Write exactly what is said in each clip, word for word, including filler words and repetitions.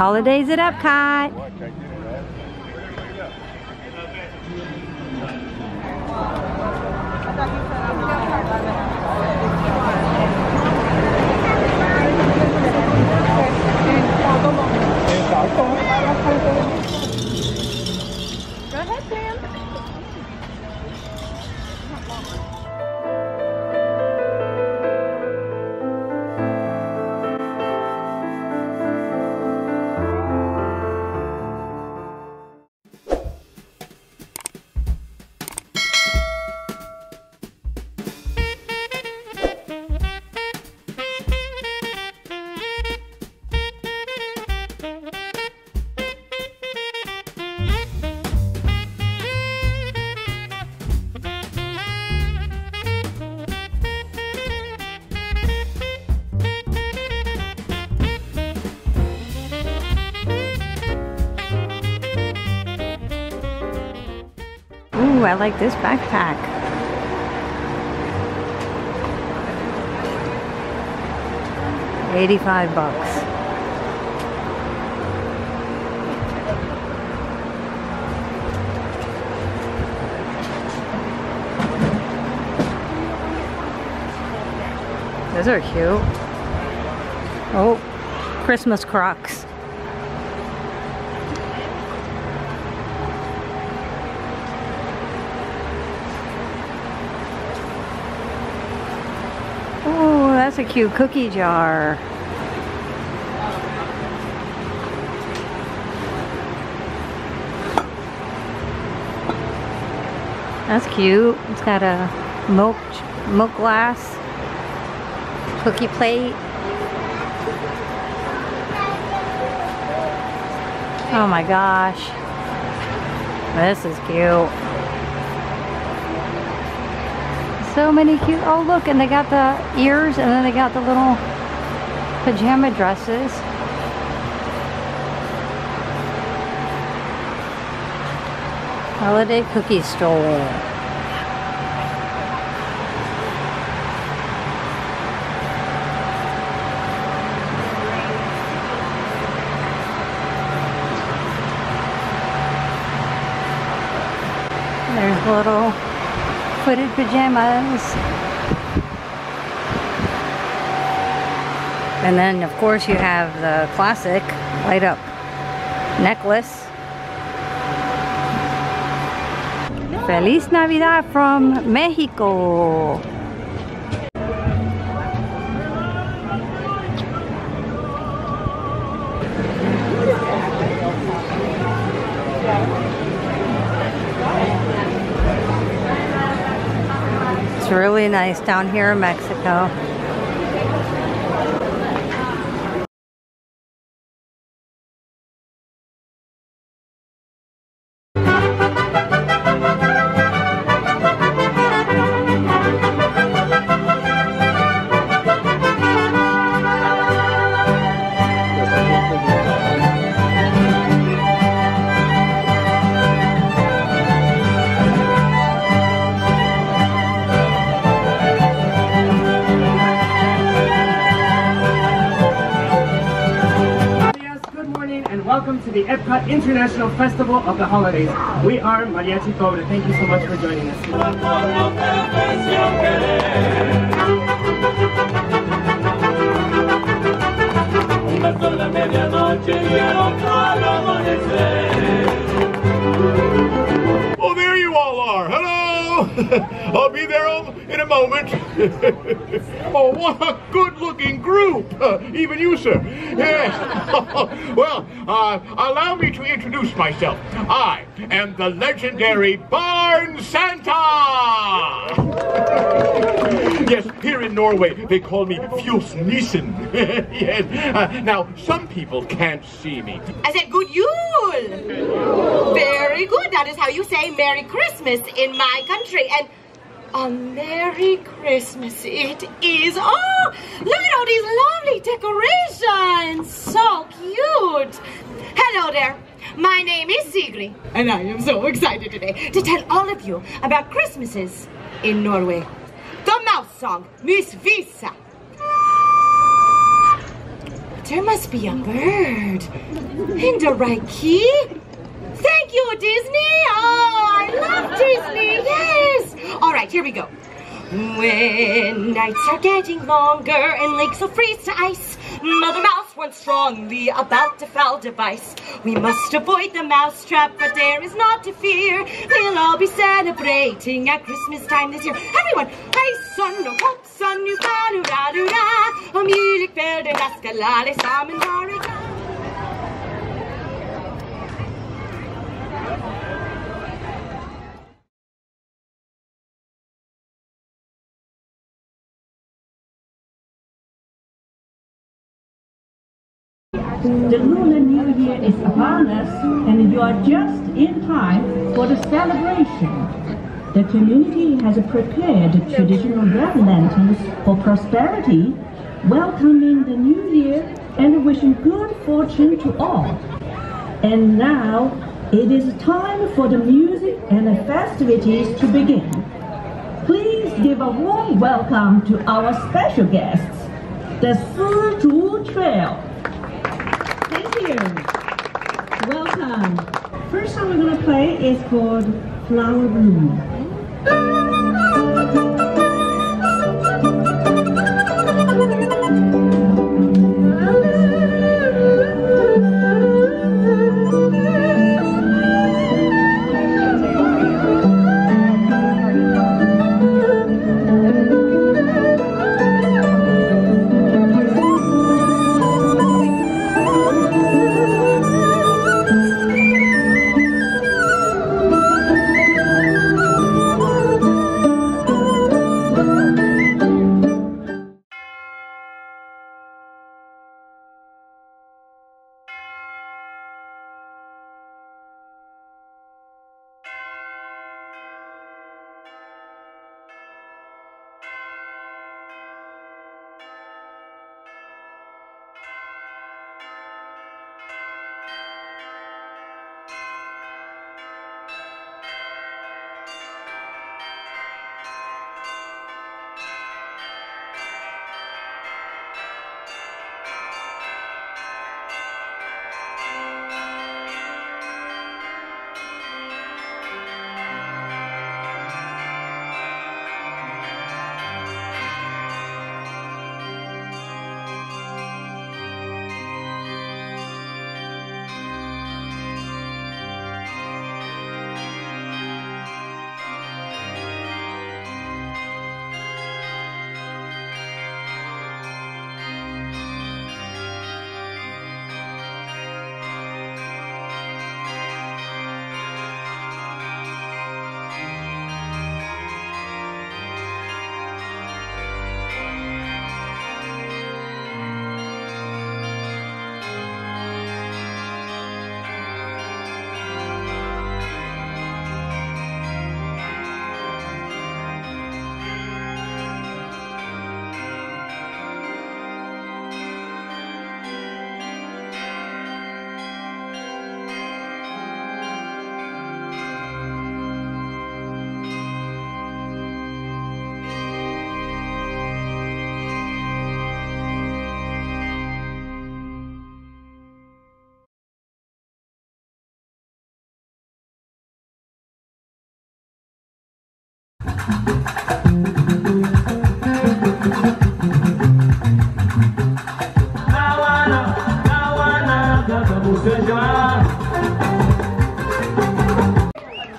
Holidays at Epcot. Go ahead, Sam. Ooh, I like this backpack. eighty-five bucks. Those are cute. Oh, Christmas Crocs. That's a cute cookie jar. That's cute. It's got a milk milk glass, cookie plate. Oh my gosh. This is cute. So many cute, oh look, and they got the ears and then they got the little pajama dresses. Holiday cookie store. There's a little footed pajamas, and then of course you have the classic light up necklace. Feliz Navidad from Mexico. Really nice down here in Mexico. Welcome to the EPCOT International Festival of the Holidays. We are Mariachi Foda. Thank you so much for joining us. Well, there you all are. Hello! I'll be there all in a moment. Oh, what a good-looking group! Uh, even you, sir. Yes. Well, uh, allow me to introduce myself. I am the legendary Barn Santa! Yes, here in Norway, they call me Fjus Nissen. Yes. Uh, now, some people can't see me. I said, good Yule! Very good. That is how you say Merry Christmas in my country. And a Merry Christmas it is. Oh, look at all these lovely decorations. So cute. Hello there. My name is Sigrid. And I am so excited today to tell all of you about Christmases in Norway. The mouse song, Miss Visa. There must be a bird. Hinderaki? Thank you, Disney! Oh, I love Disney, yes! All right, here we go. When nights are getting longer and lakes will freeze to ice, Mother Mouse warns strongly about the foul device. We must avoid the mouse trap, but there is naught to fear. We'll all be celebrating at Christmas time this year. Everyone, hey son, no hope, son, you found da da da. A music filled in Escalade, Sam and Marica. The Lunar New Year is upon us, and you are just in time for the celebration. The community has prepared traditional red lanterns for prosperity, welcoming the new year and wishing good fortune to all. And now, it is time for the music and the festivities to begin. Please give a warm welcome to our special guests, the Si Zhu Trio. Welcome. First song we're going to play is called Flower Bloom.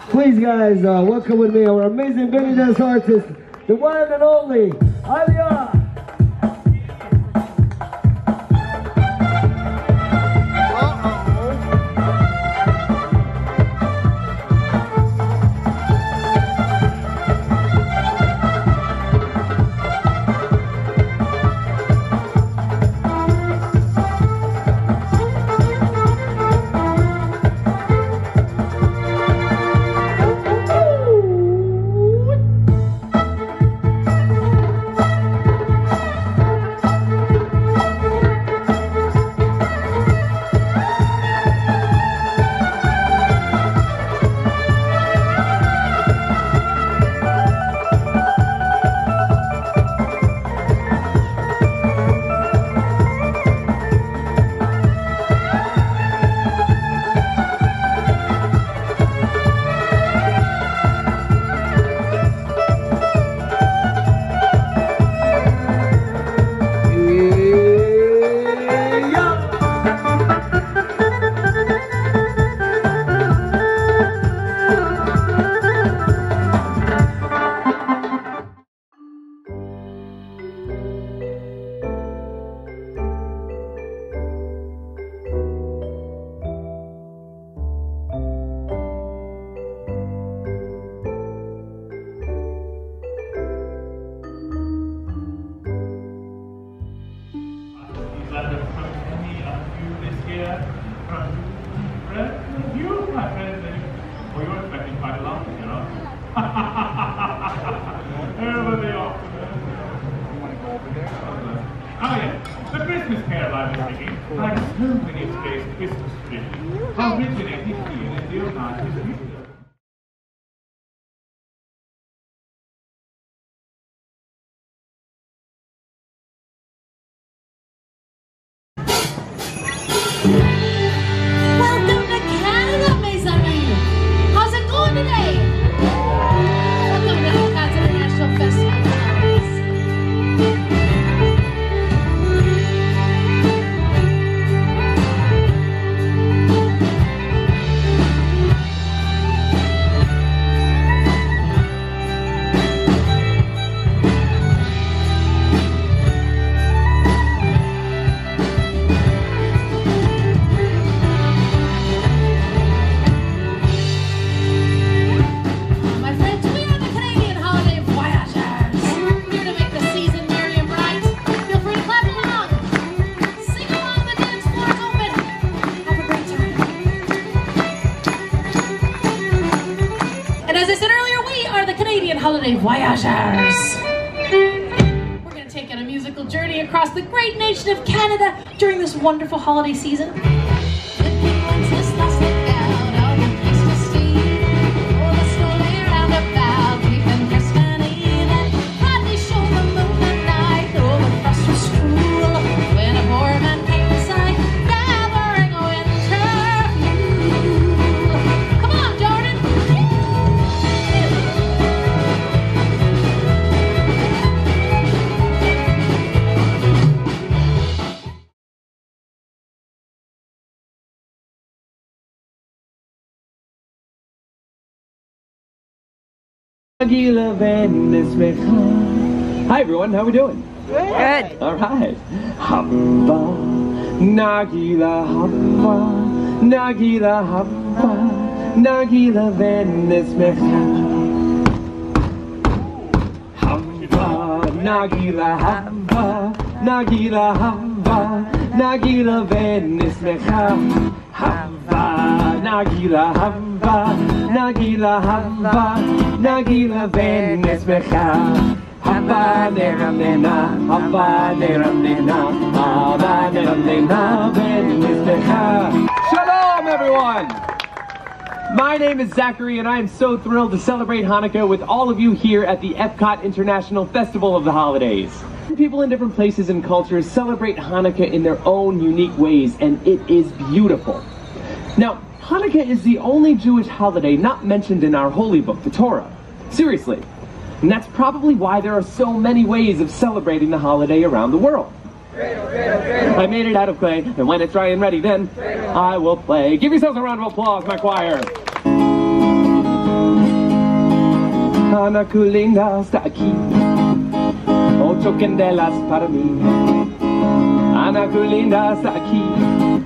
Please guys, uh, welcome with me our amazing belly dance artist, the one and only Aliyah. friend. Friend? You, my friend. Oh, you were expecting quite a lot, you know? There they are. You want to go over there? Oh, yeah. The Christmas carol I was singing, like so many space Christmas traditions, originated here in the United States. Holiday Voyageurs. We're going to take on a musical journey across the great nation of Canada during this wonderful holiday season. Hi everyone, how we doing? Good. All right. Hava Nagila, Hava Nagila, Hava Nagila Venismecha. Hava Nagila, Hava Nagila, Hava Nagila Venismecha. Hava Nagila, Hava Nagila, Hava, Nagila, Venesmecha. Hava, Neramnena, Hava, Neramnena, Hava, Neramnena, Venesmecha. Shalom, everyone! My name is Zachary, and I am so thrilled to celebrate Hanukkah with all of you here at the EPCOT International Festival of the Holidays. People in different places and cultures celebrate Hanukkah in their own unique ways, and it is beautiful. Now, Hanukkah is the only Jewish holiday not mentioned in our holy book, the Torah. Seriously. And that's probably why there are so many ways of celebrating the holiday around the world. Cradle, cradle, cradle. I made it out of clay, and when it's dry and ready, then cradle. I will play. Give yourselves a round of applause, my choir. Hanukkah está aquí, ocho candelas para mí. Hanukkah está aquí.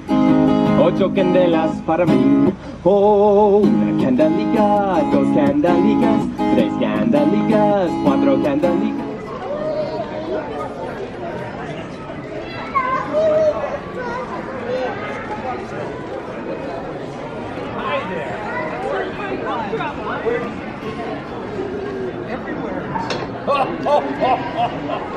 Ocho candelas para mí. Oh, una candelica, dos candelicas, tres candelicas, cuatro candelicas. Hi there. Where's my coffee? Everywhere.